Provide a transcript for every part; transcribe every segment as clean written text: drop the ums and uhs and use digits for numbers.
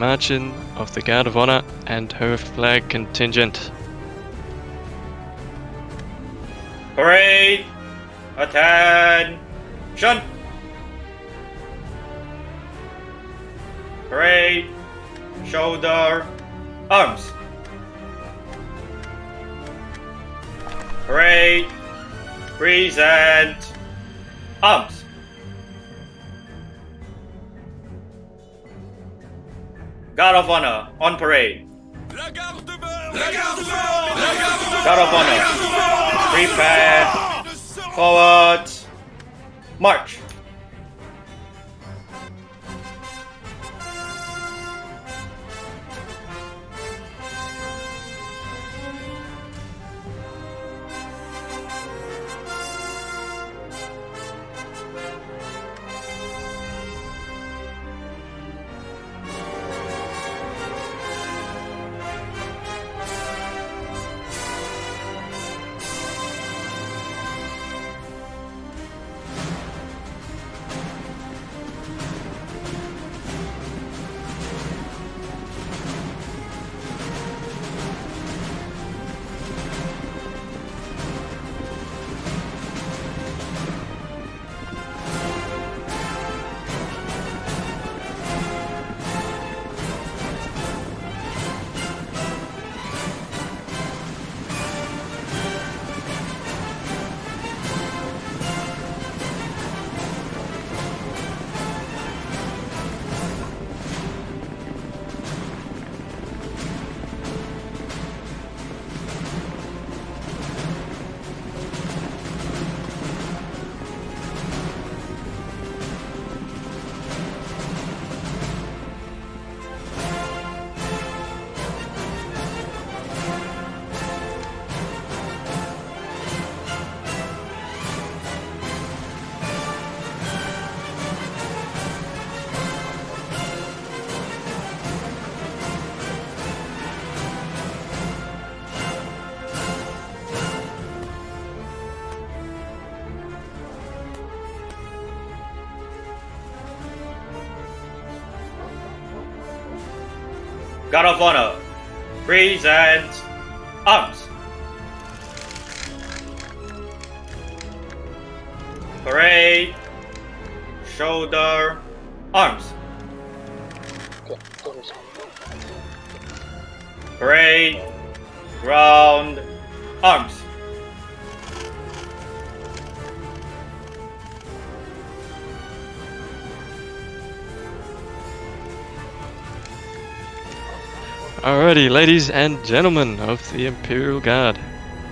Marching of the Guard of Honor and Her Flag contingent. Hooray! Attention! Hooray! Shoulder! Arms! Hooray! Present! Arms! Guard of Honor, on parade. Guard of Honor, prepare, forward, march. Guard of Honor, present, arms. Parade, shoulder, arms. Parade, ground, arms. Alrighty, ladies and gentlemen of the Imperial Guard.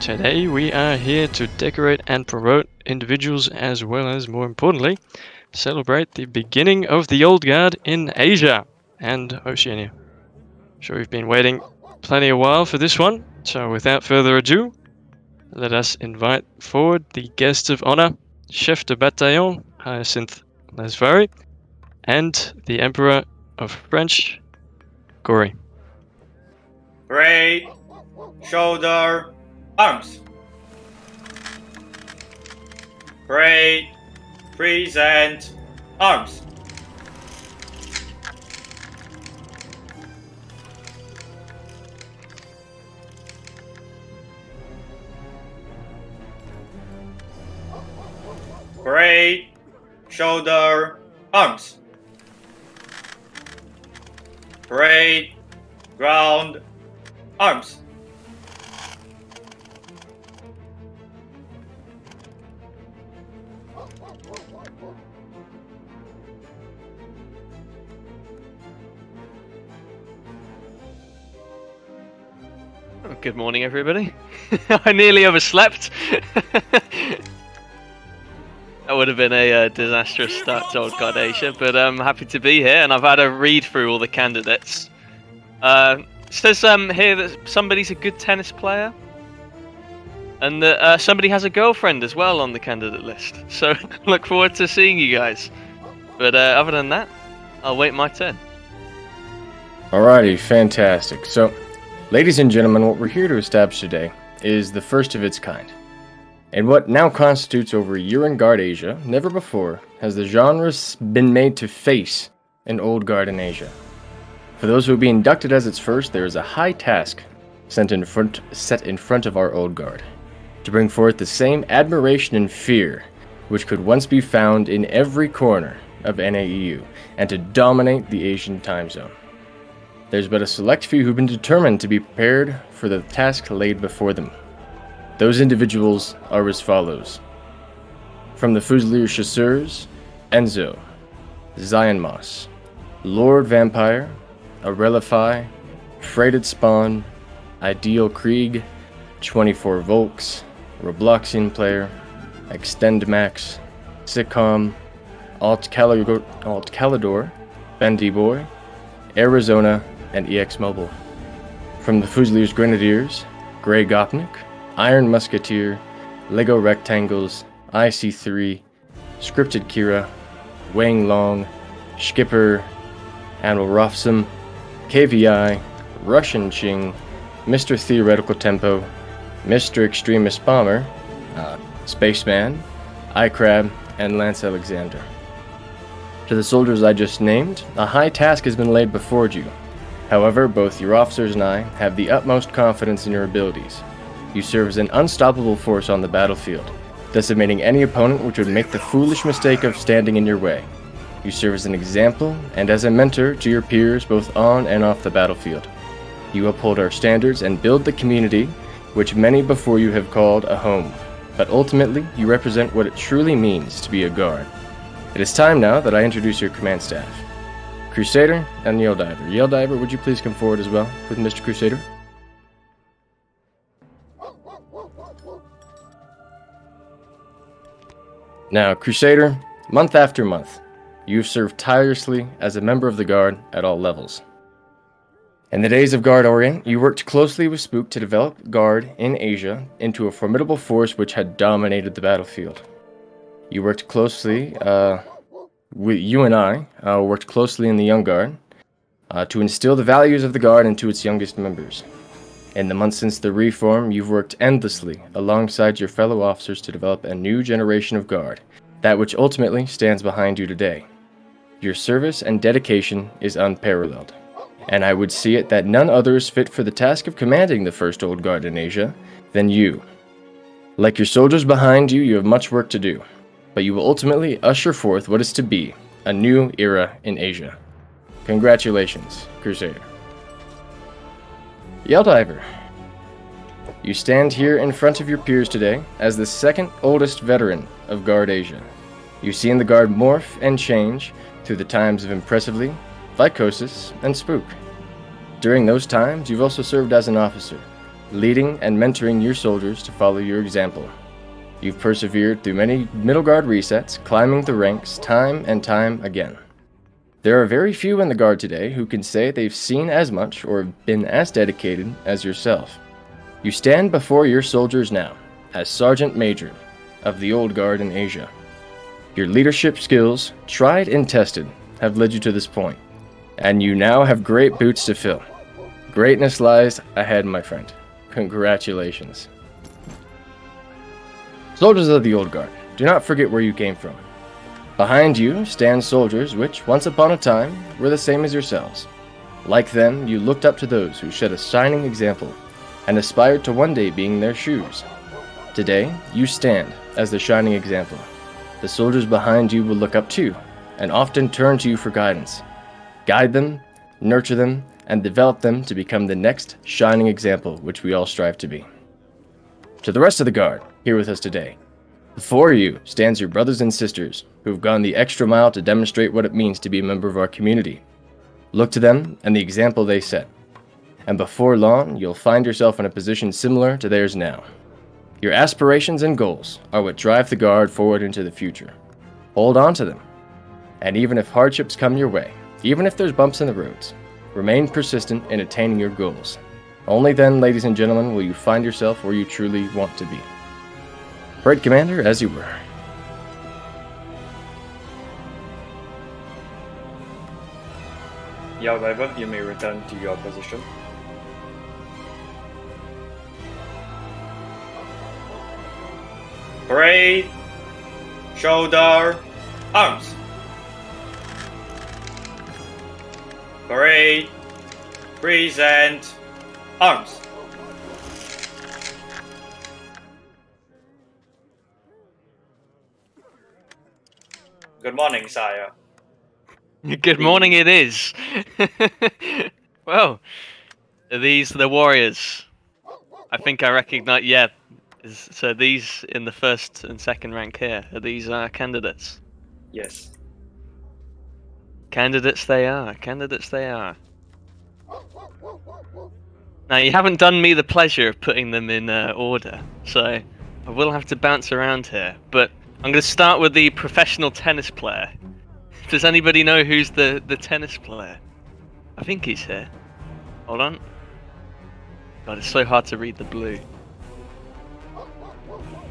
Today we are here to decorate and promote individuals as well as, more importantly, celebrate the beginning of the Old Guard in Asia and Oceania. I'm sure you've been waiting plenty a while for this one, so without further ado, let us invite forward the guest of honor, Chef de Bataillon Hyacinth Lasvari, and the Emperor of French, Gory. Parade, shoulder, arms. Parade, present, arms. Parade, shoulder, arms. Parade, ground, arms. Oh, good morning, everybody. I nearly overslept. That would have been a disastrous start to Old Guard Asia, but I'm happy to be here, and I've had a read through all the candidates. Says here that somebody's a good tennis player, and that somebody has a girlfriend as well on the candidate list. So look forward to seeing you guys. But other than that, I'll wait my turn. Alrighty, fantastic. So, ladies and gentlemen, what we're here to establish today is the first of its kind. And what now constitutes over a year in Guard Asia, never before has the genre been made to face an Old Guard in Asia. For those who will be inducted as its first, there is a high task set in front of our old guard, to bring forth the same admiration and fear which could once be found in every corner of NAEU, and to dominate the Asian time zone. There's but a select few who've been determined to be prepared for the task laid before them. Those individuals are as follows. From the Fusilier Chasseurs, Enzo, Zion Moss, Lord Vampire, Arelify, Freighted Spawn, Ideal Krieg, 24 Volks, Robloxian Player, Extended Max, Sitcom, Alt Calador, Burgundian Boy, Arizona, and EX Mobile. From the Fusiliers Grenadiers, Grey Gopnik, Iron Musketeer, Lego Rectangles, IC3, Scripted Kira, Wang Long, Skipper, Admiral Rofsum, KVI, Russian Ching, Mr. Theoretical Tempo, Mr. Extremist Bomber, Spaceman, iCrab, and Lance Alexander. To the soldiers I just named, a high task has been laid before you. However, both your officers and I have the utmost confidence in your abilities. You serve as an unstoppable force on the battlefield, decimating any opponent which would make the foolish mistake of standing in your way. You serve as an example and as a mentor to your peers both on and off the battlefield. You uphold our standards and build the community which many before you have called a home, but ultimately you represent what it truly means to be a guard. It is time now that I introduce your command staff. Crusader and Yeldiver. Yeldiver, would you please come forward as well with Mr. Crusader? Now, Crusader, month after month, you've served tirelessly as a member of the Guard at all levels. In the days of Guard Orient, you worked closely with Spook to develop Guard in Asia into a formidable force which had dominated the battlefield. You worked closely, you and I worked closely in the Young Guard to instill the values of the Guard into its youngest members. In the months since the reform, you've worked endlessly alongside your fellow officers to develop a new generation of Guard, that which ultimately stands behind you today. Your service and dedication is unparalleled, and I would see it that none other is fit for the task of commanding the first Old Guard in Asia than you. Like your soldiers behind you, you have much work to do, but you will ultimately usher forth what is to be a new era in Asia. Congratulations, Crusader. Yeldiver, you stand here in front of your peers today as the second oldest veteran of Guard Asia. You've seen the Guard morph and change through the times of Impressively, Lycosis, and Spook. During those times, you've also served as an officer, leading and mentoring your soldiers to follow your example. You've persevered through many Middle Guard resets, climbing the ranks time and time again. There are very few in the Guard today who can say they've seen as much or have been as dedicated as yourself. You stand before your soldiers now as Sergeant Major of the Old Guard in Asia. Your leadership skills, tried and tested, have led you to this point, and you now have great boots to fill. Greatness lies ahead, my friend. Congratulations. Soldiers of the Old Guard, do not forget where you came from. Behind you stand soldiers which, once upon a time, were the same as yourselves. Like them, you looked up to those who shed a shining example and aspired to one day being their shoes. Today, you stand as the shining example. The soldiers behind you will look up to and often turn to you for guidance. Guide them, nurture them, and develop them to become the next shining example which we all strive to be. To the rest of the Guard here with us today, before you stands your brothers and sisters who have gone the extra mile to demonstrate what it means to be a member of our community. Look to them and the example they set, and before long you'll find yourself in a position similar to theirs now. Your aspirations and goals are what drive the Guard forward into the future. Hold on to them, and even if hardships come your way, even if there's bumps in the roads, remain persistent in attaining your goals. Only then, ladies and gentlemen, will you find yourself where you truly want to be. Parade Commander, as you were. Yeldiver, you may return to your position. Parade, shoulder, arms. Parade, Present. Arms. Good morning, sire. Good morning it is. Well, are these the warriors? I think I recognize, yeah. So these in the first and second rank here, are these our candidates? Yes. Candidates they are, candidates they are. Now you haven't done me the pleasure of putting them in order, so I will have to bounce around here, but I'm going to start with the professional tennis player. Does anybody know who's the tennis player? I think he's here. Hold on. God, it's so hard to read the blue.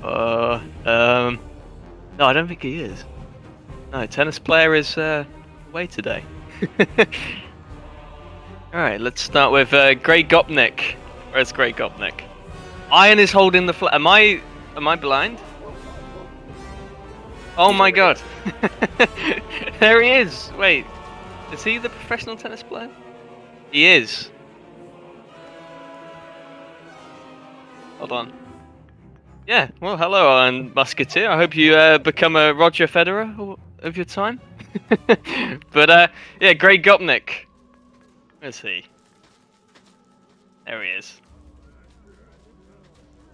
No, I don't think he is. No, tennis player is away today. Alright, let's start with Grey Gopnik. Where's Grey Gopnik? Iron is holding the flag. Am I blind? Oh my god. There he is. Wait. Is he the professional tennis player? He is. Hold on. Yeah. Well, hello, Iron Musketeer. I hope you become a Roger Federer of your time. But, yeah, Grey Gopnik. Where's he? There he is.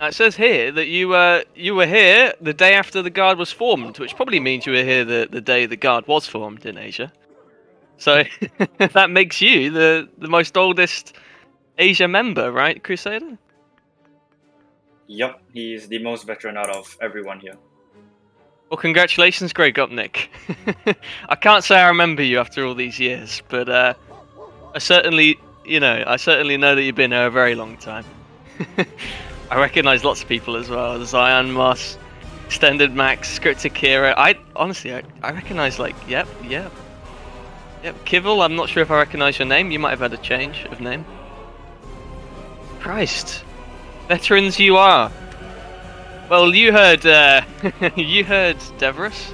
Now it says here that you were here the day after the guard was formed, which probably means you were here the day the guard was formed in Asia. So that makes you the most oldest Asia member, right, Crusader? Yep, he is the most veteran out of everyone here. Well, congratulations, Grey Gopnik. I can't say I remember you after all these years, but I certainly know that you've been here a very long time. I recognise lots of people as well. Zion Moss, Extended Max, Scripted Kira. I honestly recognise like yep. Kivil, I'm not sure if I recognise your name. You might have had a change of name. Christ, veterans you are. Well, you heard you heard Deverus.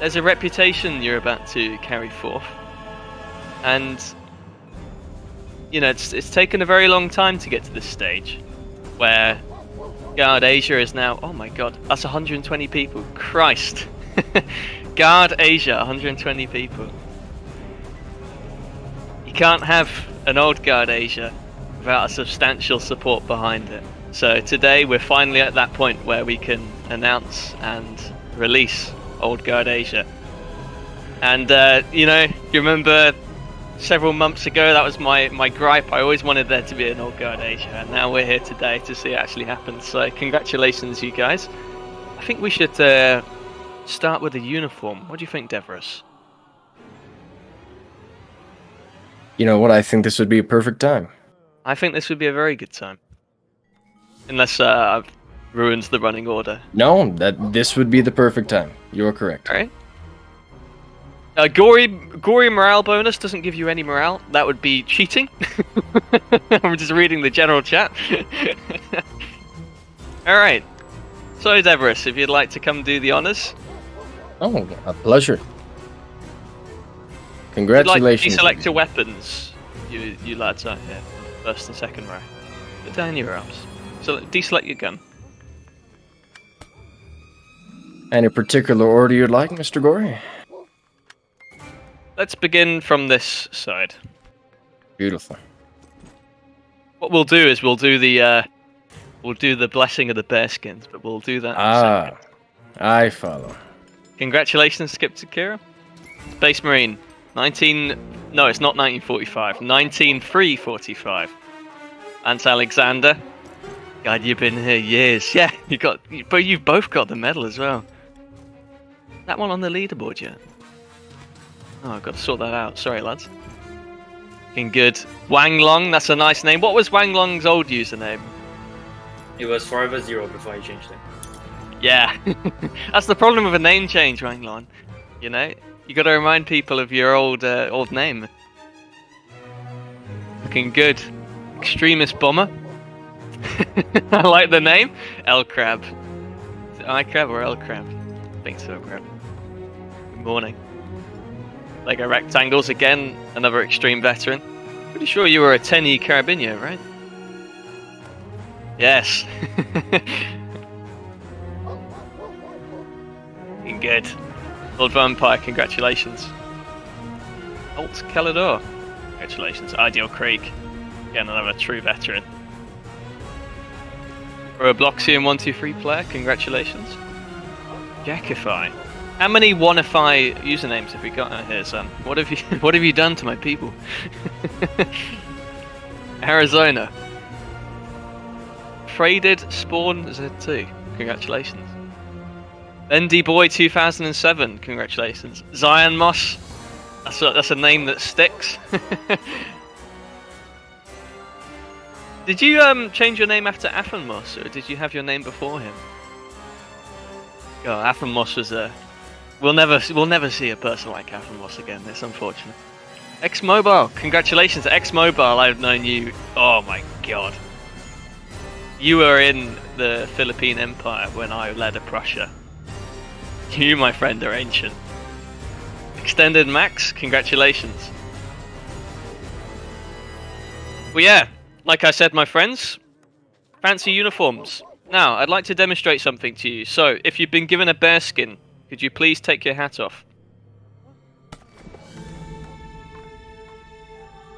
There's a reputation you're about to carry forth, and you know it's taken a very long time to get to this stage. Where Guard Asia is now, oh my god, that's 120 people, Christ. Guard Asia, 120 people. You can't have an old Guard Asia without a substantial support behind it. So today we're finally at that point where we can announce and release old Guard Asia. And you know, you remember several months ago, that was my gripe. I always wanted there to be an old Guard Asia, and now we're here today to see it actually happen. So congratulations, you guys. I think we should start with a uniform. What do you think, Deverus? You know what? I think this would be a perfect time. I think this would be a very good time. Unless I've ruined the running order. No, this would be the perfect time. You're correct. All right. Gory morale bonus doesn't give you any morale. That would be cheating. I'm just reading the general chat. Alright. So, Deverus, if you'd like to come do the honours. Oh, a pleasure. Congratulations. If you'd like to deselect your weapons, you lads out here. First and second row. Put down your arms. So, deselect your gun. Any particular order you'd like, Mr. Gory? Let's begin from this side. Beautiful. What we'll do is we'll do the blessing of the bearskins, but we'll do that. Ah, in a second. I follow. Congratulations, Skipper Kira. Space Marine, 19345, Ants Alexander. God, you've been here years. Yeah, you've both got the medal as well. That one on the leaderboard yet? Oh, I've got to sort that out. Sorry, lads. Looking good. Wang Long, that's a nice name. What was Wang Long's old username? It was Forever Zero before he changed it. Yeah. That's the problem with a name change, Wang Long. You know? You got to remind people of your old name. Looking good. Extremist Bomber. I like the name. L-Crab. Is it iCrab or L-Crab? I think so, Crab. Good morning. Lego Rectangles again, another extreme veteran. Pretty sure you were a 10E Carabinier, right? Yes. Looking good. Lord Vampire, congratulations. Alt Calador, congratulations. Ideal Krieg, again another true veteran. Robloxian123 player, congratulations. Jackify. How many Oneify usernames have we got out here, Sam? What have you done to my people? Arizona. Freighted Spawn Z2, congratulations. Bendy Boy 2007, congratulations. Zion Moss, that's a name that sticks. Did you change your name after Afrin Moss, or did you have your name before him? Oh, Afrin Moss was a... We'll never see a person like Afrin Moss again. It's unfortunate. EX Mobile, congratulations, EX Mobile. I've known you. Oh my god. You were in the Philippine Empire when I led a Prussia. You, my friend, are ancient. Extended Max, congratulations. Well, yeah, like I said, my friends, fancy uniforms. Now, I'd like to demonstrate something to you. So, if you've been given a bearskin, could you please take your hat off?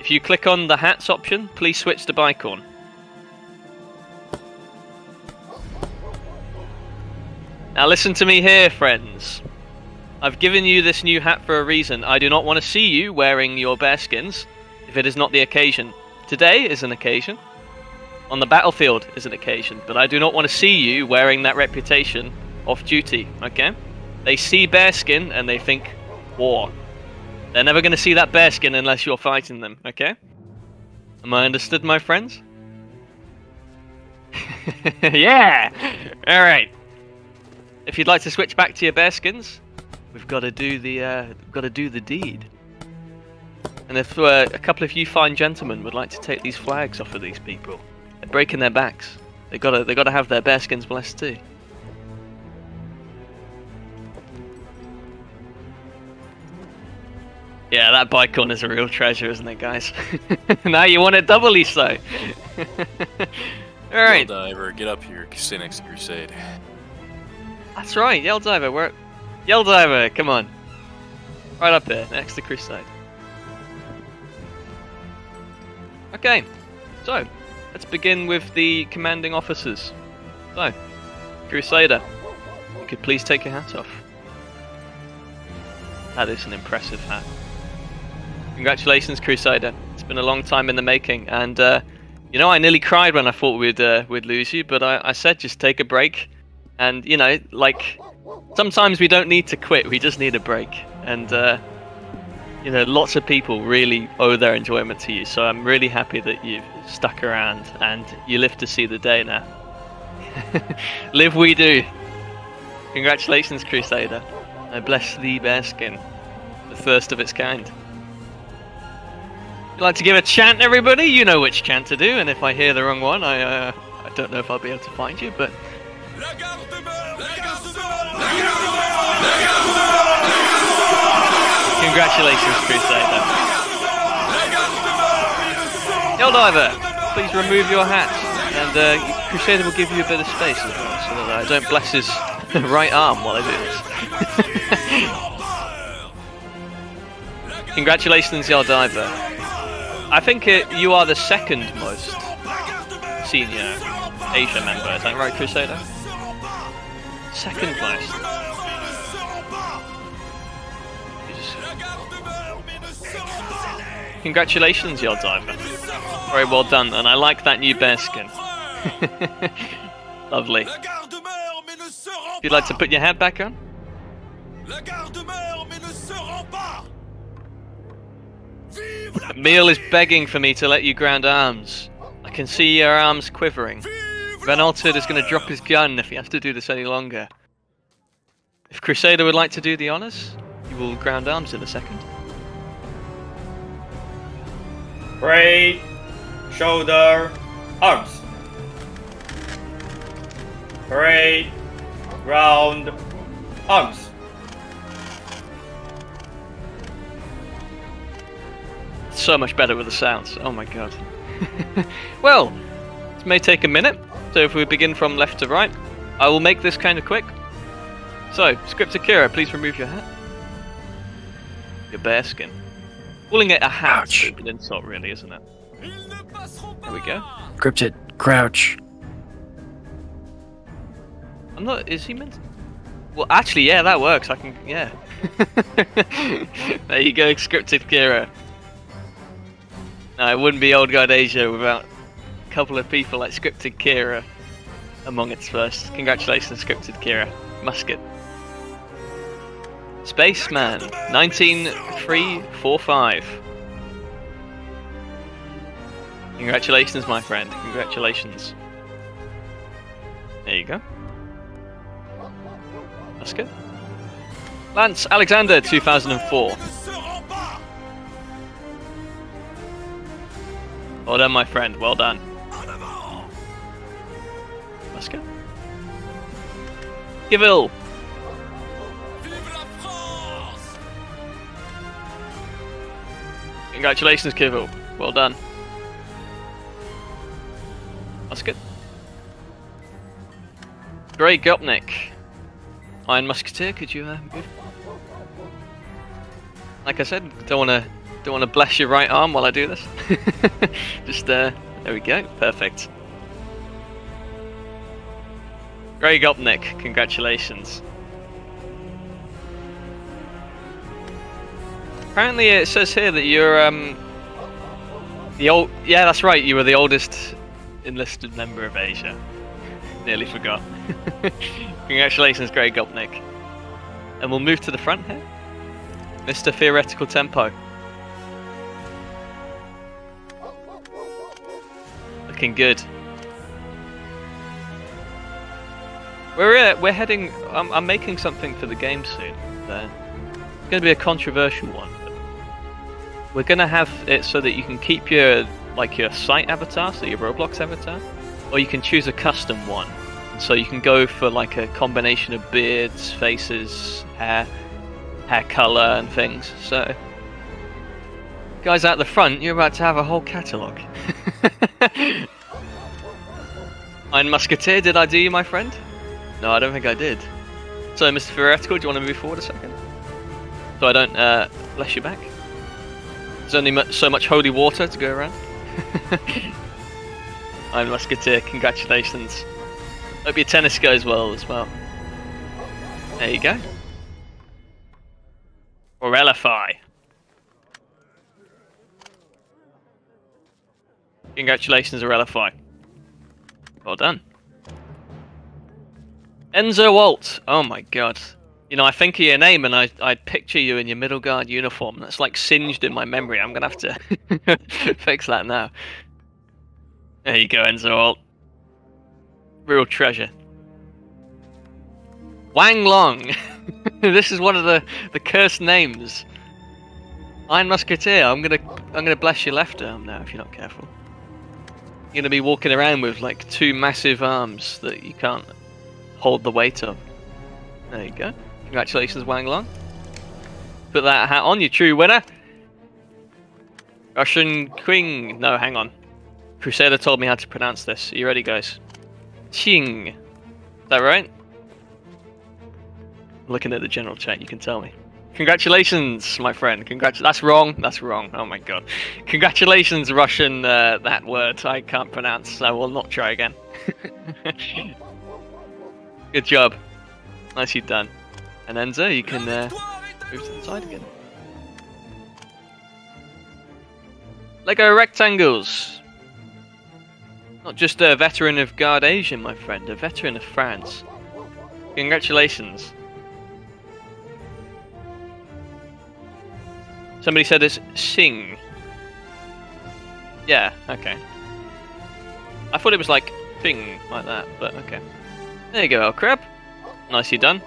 If you click on the hats option, please switch to bicorn. Now listen to me here, friends. I've given you this new hat for a reason. I do not want to see you wearing your bearskins if it is not the occasion. Today is an occasion. On the battlefield is an occasion, but I do not want to see you wearing that reputation off duty, okay? They see bearskin and they think war. They're never going to see that bearskin unless you're fighting them, okay? Am I understood, my friends? Yeah! Alright. If you'd like to switch back to your bearskins, we've got to do the deed. And if a couple of you fine gentlemen would like to take these flags off of these people, they're breaking their backs. They gotta have their bearskins blessed too. Yeah, that bicorn is a real treasure, isn't it, guys? Now you want it doubly so. All right, Yeldiver, get up here, stay next to Crusade. That's right, Yeldiver. Yeldiver, come on, right up there, next to Crusade. Okay, so. Let's begin with the commanding officers. So, Crusader, you could please take your hat off. That is an impressive hat. Congratulations, Crusader. It's been a long time in the making, and you know, I nearly cried when I thought we'd lose you, but I said just take a break, and you know, like sometimes we don't need to quit; we just need a break. And you know, lots of people really owe their enjoyment to you, so I'm really happy that you've stuck around and you live to see the day now. Live we do. Congratulations, Crusader. I bless the bearskin, the first of its kind. You'd like to give a chant, everybody? You know which chant to do, and if I hear the wrong one, I don't know if I'll be able to find you, but... Congratulations, Crusader. Yeldiver, please remove your hat, and Crusader will give you a bit of space as well, so that I don't bless his right arm while I do this. Congratulations, Yeldiver. I think you are the second most senior Asia member, is that right, Crusader? Second most. Congratulations, Yeldiver. Very well done, and I like that new bearskin. Lovely. If you'd like to put your hat back on. Emile is begging for me to let you ground arms. I can see your arms quivering. Van Alterd is going to drop his gun if he has to do this any longer. If Crusader would like to do the honours, you will ground arms in a second. Right, shoulder, arms. Right, ground, arms. so much better with the sounds. Oh my god. Well, this may take a minute, so if we begin from left to right, I will make this kind of quick. So, Scripted Kira, please remove your hat. Your bear skin. Calling it a hat is an insult, really, isn't it? There we go. Scripted, crouch. I'm not. Is he meant to? Well, actually, yeah, that works. I can. Yeah. There you go, Scripted Kira. No, it wouldn't be Old Guard Asia without a couple of people like Scripted Kira among its first. Congratulations, Scripted Kira. Musket. Spaceman, 19345. Congratulations, my friend. Congratulations. There you go. That's good. Lance Alexander, 2004. Well done, my friend. Well done. That's good. Givil. Congratulations, Givil. Well done. That's good. Grey Gopnik. Iron Musketeer, could you move? Like I said, don't wanna bless your right arm while I do this. Just there we go, perfect. Grey Gopnik, congratulations. Apparently it says here that you're yeah, that's right, you were the oldest enlisted member of Asia. Nearly forgot. Congratulations, Grey Gopnik. And we'll move to the front here. Mr. Theoretical Tempo. Looking good. We're heading. I'm making something for the game soon. There. It's going to be a controversial one. But we're going to have it so that you can keep your your site avatar, so your Roblox avatar, or you can choose a custom one. So you can go for like a combination of beards, faces, hair color and things. So guys out the front, you're about to have a whole catalogue. Iron Musketeer, did I do you, my friend? No, I don't think I did. So Mr. Theoretical, do you want to move forward a second? So I don't bless you back. There's only so much holy water to go around. Iron Musketeer, congratulations. Hope your tennis goes well as well. There you go. Orelify. Congratulations, Orelify. Well done. Enzo Walt. Oh my god. You know, I think of your name and I picture you in your middle guard uniform. That's like singed in my memory. I'm gonna have to fix that now. There you go, Enzo Walt. Real treasure. Wang Long. This is one of the cursed names. Iron Musketeer. I'm gonna bless your left arm now if you're not careful. You're gonna be walking around with like two massive arms that you can't hold the weight of. There you go. Congratulations, Wang Long. Put that hat on, you true winner. Russian Queen. No, hang on. Crusader told me how to pronounce this. Are you ready, guys? Ching. Is that right? Looking at the general chat, you can tell me. Congratulations, my friend. That's wrong. That's wrong. Oh my god. Congratulations, Russian. That word I can't pronounce. I will not try again. Good job. Nicely done. And Enzo, you can move to the side again. Lego Rectangles. Not just a veteran of Guard Asia, my friend, a veteran of France. Congratulations. Somebody said it's Sing. Yeah, okay. I thought it was like Ping, like that, but okay. There you go, Alt Crab. Nicely done.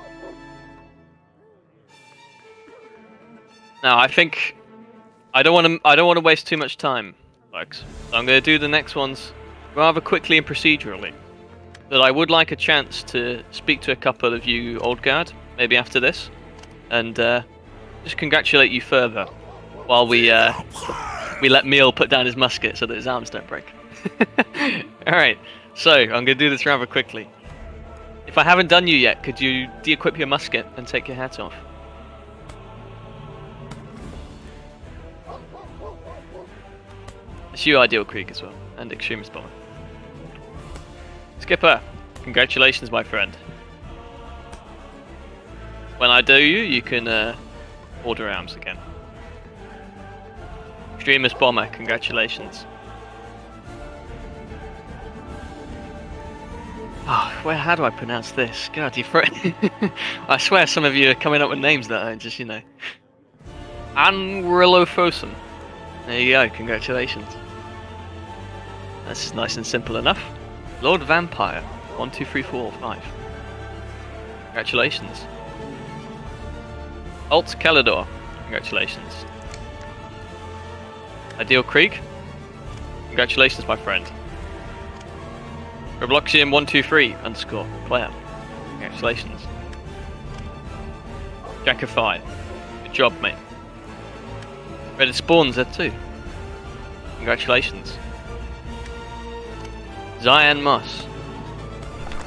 Now, I think I don't want to waste too much time, folks. So I'm going to do the next ones rather quickly and procedurally, but I would like a chance to speak to a couple of you old guard, maybe after this, and just congratulate you further while we We let Meal put down his musket so that his arms don't break. Alright, so I'm going to do this rather quickly. If I haven't done you yet, could you de-equip your musket and take your hat off? It's you, Ideal Krieg, as well, and Extremist Bomber. Skipper, congratulations, my friend. When I do you, you can order arms again. Extremist Bomber, congratulations. Oh, where, how do I pronounce this? God, you I swear some of you are coming up with names that I just, you know. Anrillofosum. There you go, congratulations. That's nice and simple enough. Lord Vampire, 1, 2, 3, 4, 5. Congratulations. Alt Calador, congratulations. Ideal Krieg, congratulations, my friend. Robloxian123_player, congratulations. Jackify, good job, mate. Freighted Spawn Z2, congratulations. Zion Moss,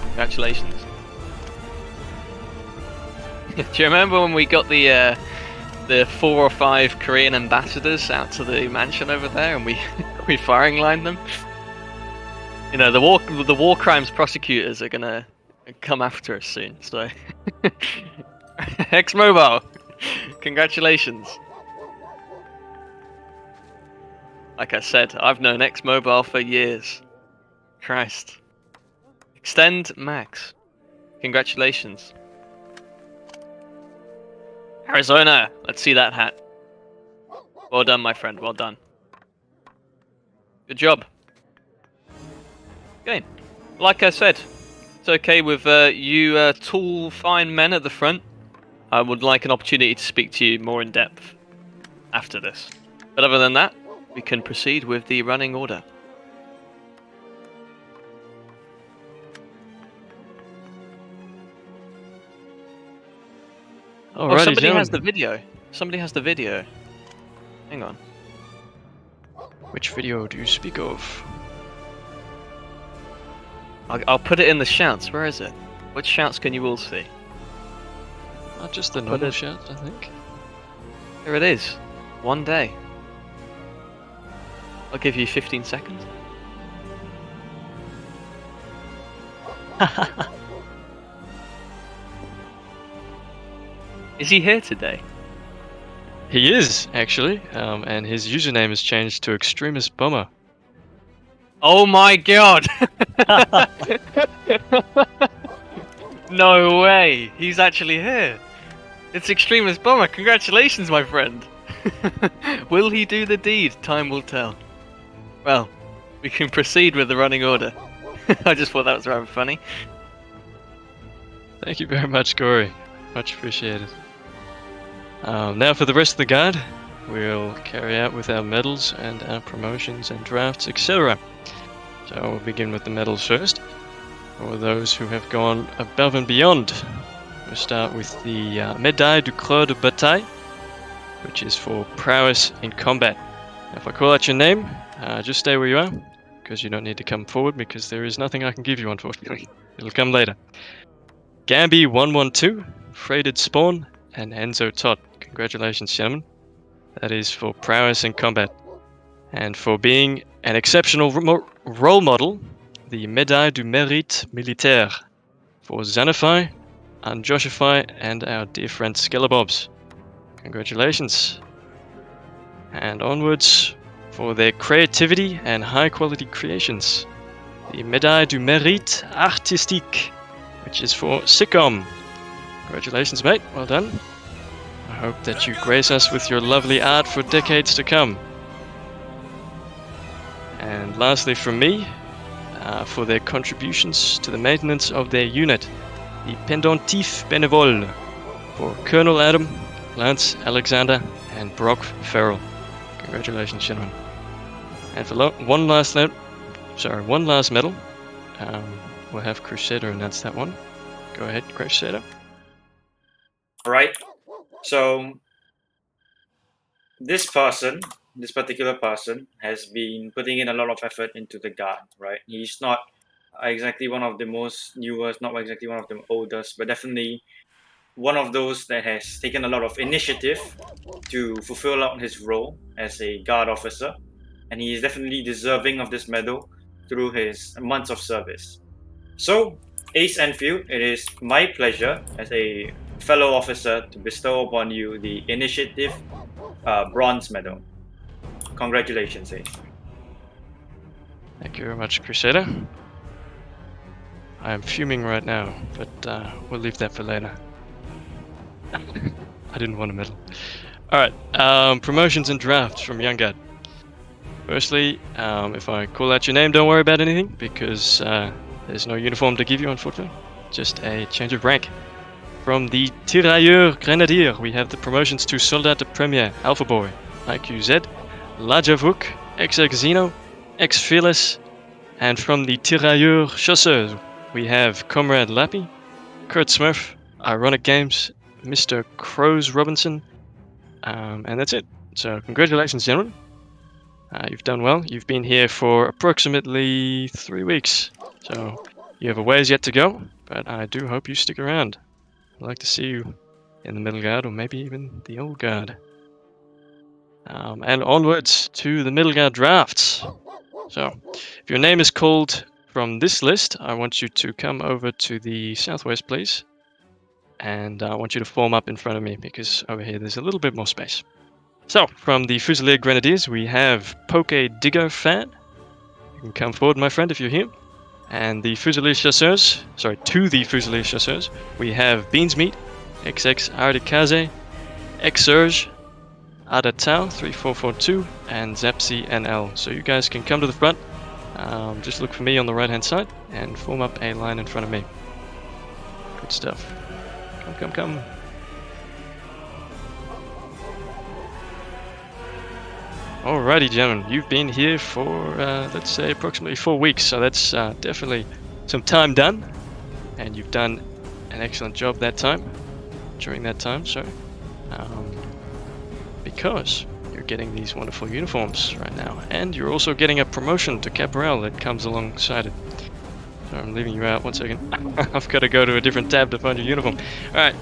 congratulations. Do you remember when we got the 4 or 5 Korean ambassadors out to the mansion over there, and we firing lined them? You know, the war crimes prosecutors are gonna come after us soon. So, EX Mobile, congratulations. Like I said, I've known EX Mobile for years. Christ. Extend Max, congratulations. Arizona, let's see that hat. Well done, my friend, well done. Good job. Okay, like I said, it's okay with you tall, fine men at the front. I would like an opportunity to speak to you more in depth after this. But other than that, we can proceed with the running order. Alrighty, oh, somebody has the video. Somebody has the video. Hang on. Which video do you speak of? I'll put it in the shouts. Where is it? Which shouts can you all see? Not just the normal shouts, I think. Here it is. One day. I'll give you 15 seconds. Is he here today? He is, actually, and his username has changed to Extremist Bomber. Oh my god! No way! He's actually here! It's Extremist Bomber, congratulations, my friend! Will he do the deed? Time will tell. Well, we can proceed with the running order. I just thought that was rather funny. Thank you very much, Gory. Much appreciated. Now for the rest of the guard, we'll carry out with our medals and our promotions and drafts, etc. So we'll begin with the medals first. For those who have gone above and beyond, we'll start with the Médaille du Clos de Bataille, which is for prowess in combat. Now, if I call out your name, just stay where you are, because you don't need to come forward, because there is nothing I can give you, unfortunately. It'll come later. Gambi112, Freighted Spawn, and Enzo Todd. Congratulations, gentlemen. That is for prowess in combat. And for being an exceptional role model, the Médaille du Mérite Militaire for Xanify, Unjoshify, and our dear friend Skellabobs. Congratulations. And onwards for their creativity and high quality creations, the Médaille du Mérite Artistique, which is for Sicom. Congratulations, mate, well done. I hope that you grace us with your lovely art for decades to come. And lastly from me, for their contributions to the maintenance of their unit, the Pendentif Bénévole, for Colonel Adam, Lance Alexander, and Brock Farrell. Congratulations, gentlemen. And for one last medal, we'll have Crusader announce that one. Go ahead, Crusader. All right, so this person this particular person has been putting in a lot of effort into the guard, right? He's not exactly one of the most newest, not exactly one of the oldest, but definitely one of those that has taken a lot of initiative to fulfill out his role as a guard officer. And he is definitely deserving of this medal through his months of service. So, Ace Enfield, it is my pleasure as a fellow officer to bestow upon you the initiative bronze medal. Congratulations, Ace. Thank you very much, Crusader. I am fuming right now, but we'll leave that for later. I didn't want a medal. Alright, promotions and drafts from Young Guard. Firstly, if I call out your name, don't worry about anything, because there's no uniform to give you, unfortunately. Just a change of rank. From the Tirailleur Grenadier, we have the promotions to Soldat de Premier, Alpha Boy, IQZ, Lajavuk, Ex-Exino, Ex-Fearless, and from the Tirailleur Chasseurs, we have Comrade Lappy, Kurt Smurf, Ironic Games, Mr. Crows Robinson, and that's it. So, congratulations, gentlemen. You've done well. You've been here for approximately 3 weeks, so you have a ways yet to go, but I do hope you stick around. I'd like to see you in the middle guard, or maybe even the old guard. And onwards to the middle guard drafts. So, if your name is called from this list, I want you to come over to the southwest, please. And I want you to form up in front of me, because over here there's a little bit more space. So, from the Fusilier Grenadiers, we have Poke Diggo Fan. You can come forward, my friend, if you're here. And the Fusilier Chasseurs, sorry, to the Fusilier Chasseurs, we have Beansmeat, XX Ardikaze, Xurge, Adatao 3442, and Zapsi NL. So you guys can come to the front. Just look for me on the right-hand side and form up a line in front of me. Good stuff. Come, come, come. Alrighty, gentlemen, you've been here for, let's say, approximately 4 weeks, so that's definitely some time done, and you've done an excellent job that time, during that time, sorry, because you're getting these wonderful uniforms right now, and you're also getting a promotion to Caporal that comes alongside it. Sorry, I'm leaving you out, 1 second, I've got to go to a different tab to find your uniform. Alright,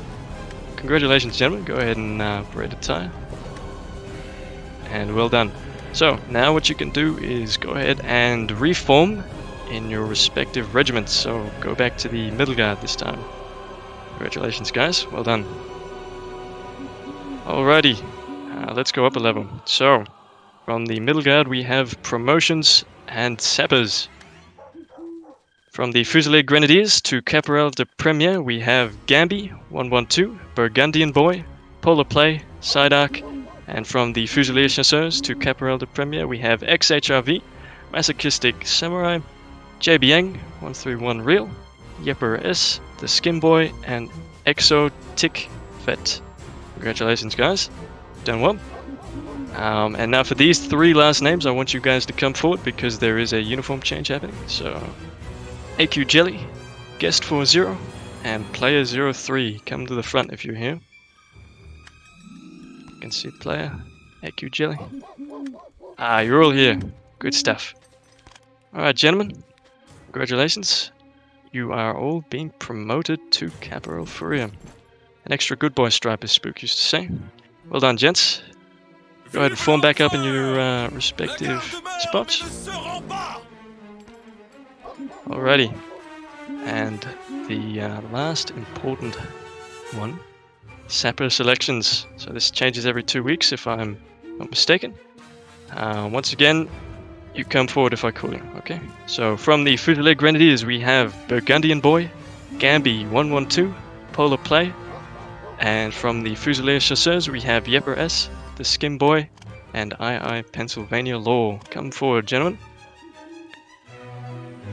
congratulations, gentlemen, go ahead and braid a tie. And well done. So now what you can do is go ahead and reform in your respective regiments. So go back to the middle guard this time. Congratulations, guys. Well done. Alrighty, let's go up a level. So from the middle guard we have promotions and sappers. From the Fusilier Grenadiers to Caporal de Premier we have Gambi112, Burgundian Boy, Polar Play, Sidark. And from the Fusilier Chasseurs to Caporal de Premier, we have XHRV, Masochistic Samurai, JBang, 131 Real, Yepper S, The Skin Boy, and Exotic Vet. Congratulations, guys. Done well. And now for these three last names, I want you guys to come forward because there is a uniform change happening. So, AQ Jelly, Guest 40, and Player 03, come to the front if you're here. Can see player, AQ Jelly. Ah, you're all here. Good stuff. Alright, gentlemen, congratulations. You are all being promoted to Caporal Furia. An extra good boy stripe, as Spook used to say. Well done, gents. Go ahead and form back up in your respective spots. Alrighty. And the last important one. Sapper selections. So this changes every 2 weeks if I'm not mistaken. Once again, you come forward if I call you, okay? So from the Fusilier Grenadiers we have Burgundian Boy, Gambi112, Polar Play, and from the Fusilier Chasseurs we have Yepper S, The Skin Boy, and II Pennsylvania Law. Come forward, gentlemen.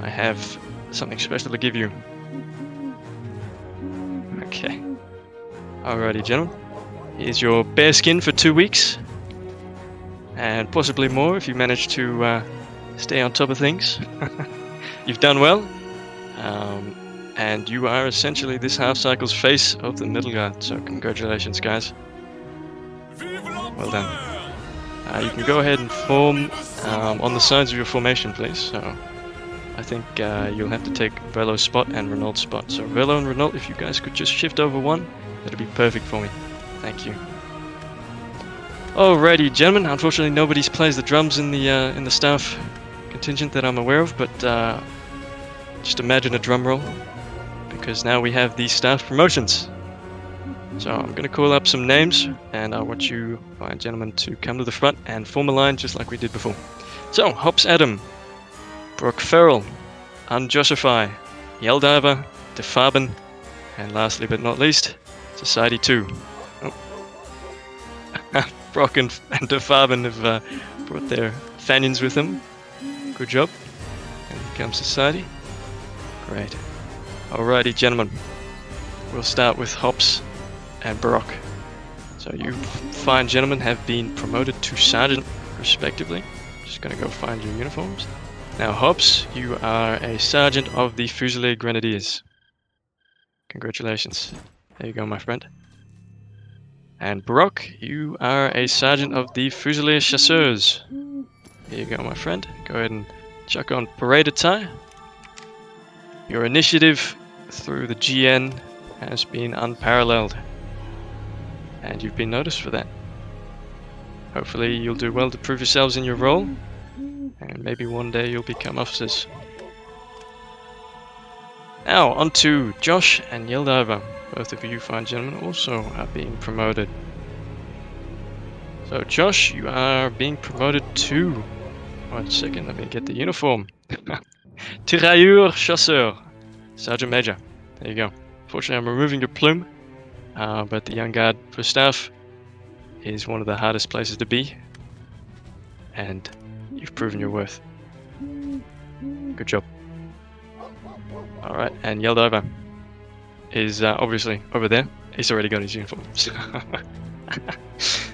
I have something special to give you. Okay. Alrighty, gentlemen, here's your bear skin for 2 weeks, and possibly more if you manage to stay on top of things. You've done well, and you are essentially this half-cycle's face of the middle guard, so congratulations, guys. Well done. You can go ahead and form on the sides of your formation, please. So I think you'll have to take Velo's spot and Renault's spot. So Velo and Renault, if you guys could just shift over one, that'd be perfect for me. Thank you. Alrighty, gentlemen. Unfortunately, nobody plays the drums in the staff contingent that I'm aware of, but just imagine a drum roll, because now we have the staff promotions. So I'm going to call up some names, and I want you fine gentlemen to come to the front and form a line just like we did before. So, Hops Adam, Brock Farrell, Unjustify, Yeldiver, Defaben, and lastly but not least, Society 2. Oh. Brock and Defaben have brought their fanions with them. Good job. And here comes Society. Great. Alrighty, gentlemen. We'll start with Hops and Brock. So you fine gentlemen have been promoted to sergeant respectively. Just gonna go find your uniforms. Now Hobbs, you are a sergeant of the Fusilier Grenadiers. Congratulations. There you go, my friend. And Brock, you are a sergeant of the Fusilier Chasseurs. There you go, my friend. Go ahead and chuck on parade attire. Your initiative through the GN has been unparalleled, and you've been noticed for that. Hopefully you'll do well to prove yourselves in your role, and maybe one day you'll become officers. Now on to Josh and Yeldiver. Both of you fine gentlemen also are being promoted. So Josh, you are being promoted to... one second, let me get the uniform. Tirailleur Chasseur, Sergeant Major. There you go. Fortunately I'm removing your plume. But the Young Guard for staff is one of the hardest places to be, and you've proven your worth. Good job. Alright, and Yeldiver is obviously over there. He's already got his uniform.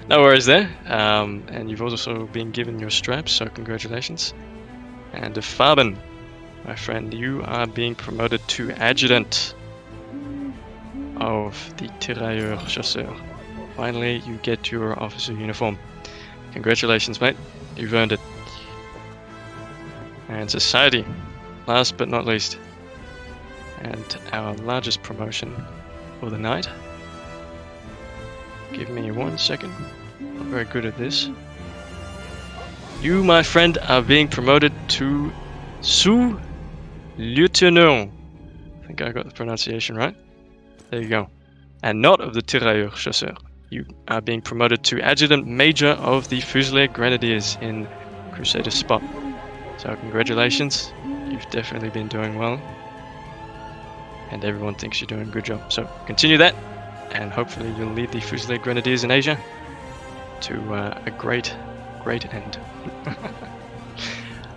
No worries there. And you've also been given your straps, so congratulations. And Faben, my friend, you are being promoted to Adjutant of the Tirailleur Chasseur. Finally, you get your officer uniform. Congratulations, mate. You've earned it. And Society, last but not least, and our largest promotion for the night. Give me one second. Not very good at this. You, my friend, are being promoted to Sous Lieutenant. I think I got the pronunciation right. There you go. And not of the Tirailleur Chasseur. You are being promoted to Adjutant Major of the Fusilier Grenadiers in Crusader Spot. So congratulations. You've definitely been doing well, and everyone thinks you're doing a good job. So continue that, and hopefully you'll lead the Fusilier Grenadiers in Asia to a great, great end.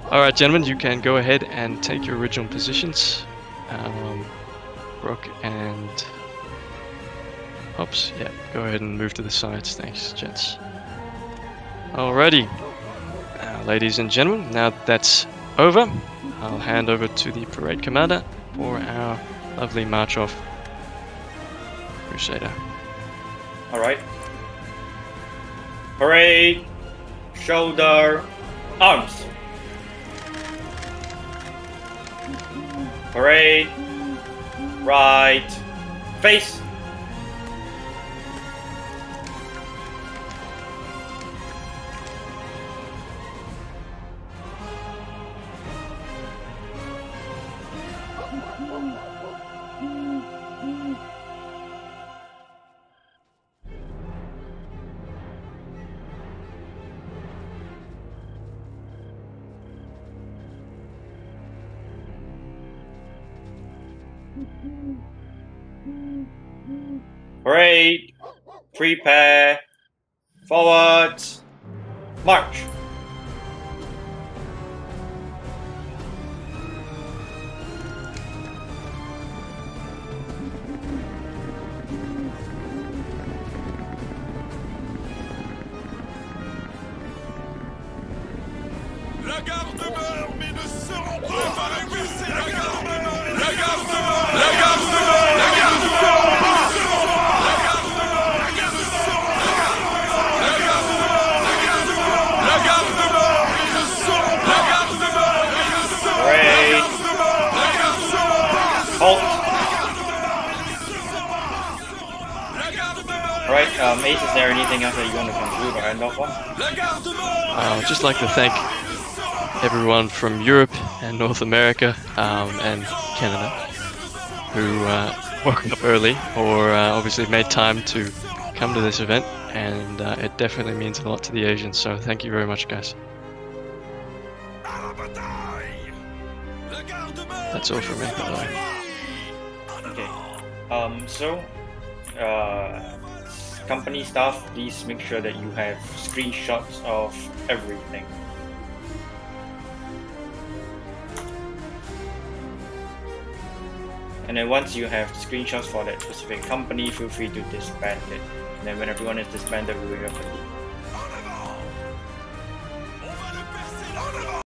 Alright gentlemen, you can go ahead and take your original positions. Brock and... Hops, yeah, go ahead and move to the sides. Thanks, gents. Alrighty, ladies and gentlemen, now that's over, I'll hand over to the parade commander for our lovely march off Crusader. Alright. Parade, shoulder, arms. Parade, right, face. Parade, prepare, forward, march. space, is there anything else that you want to conclude or end off on? I'd just like to thank everyone from Europe and North America and Canada who woke up early or obviously made time to come to this event, and it definitely means a lot to the Asians, so thank you very much, guys. That's all from me, by the way. Okay, company staff, please make sure that you have screenshots of everything. And then once you have screenshots for that specific company, feel free to disband it. And then when everyone is disbanded, we will have a